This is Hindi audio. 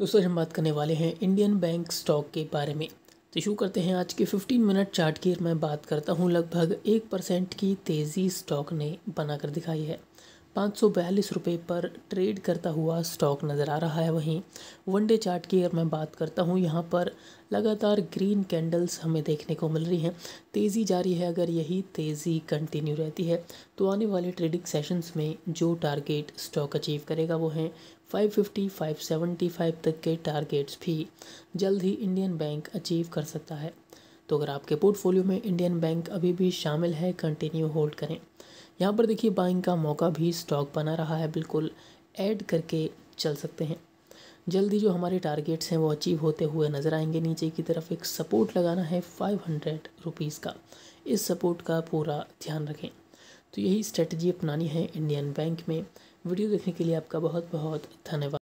दोस्तों हम बात करने वाले हैं इंडियन बैंक स्टॉक के बारे में। तो शुरू करते हैं आज के 15 मिनट चार्ट की। मैं बात करता हूं लगभग 1% की तेज़ी स्टॉक ने बनाकर दिखाई है। 542 रुपये पर ट्रेड करता हुआ स्टॉक नज़र आ रहा है। वहीं वन डे चार्ट की अगर मैं बात करता हूं, यहां पर लगातार ग्रीन कैंडल्स हमें देखने को मिल रही हैं, तेज़ी जारी है। अगर यही तेज़ी कंटिन्यू रहती है तो आने वाले ट्रेडिंग सेशंस में जो टारगेट स्टॉक अचीव करेगा वो हैं 550, 575 तक के टारगेट्स भी जल्द ही इंडियन बैंक अचीव कर सकता है। तो अगर आपके पोर्टफोलियो में इंडियन बैंक अभी भी शामिल है, कंटिन्यू होल्ड करें। यहाँ पर देखिए बाइंग का मौका भी स्टॉक बना रहा है, बिल्कुल ऐड करके चल सकते हैं। जल्दी जो हमारे टारगेट्स हैं वो अचीव होते हुए नज़र आएंगे। नीचे की तरफ एक सपोर्ट लगाना है 500 रुपीज़ का, इस सपोर्ट का पूरा ध्यान रखें। तो यही स्ट्रेटजी अपनानी है इंडियन बैंक में। वीडियो देखने के लिए आपका बहुत बहुत धन्यवाद।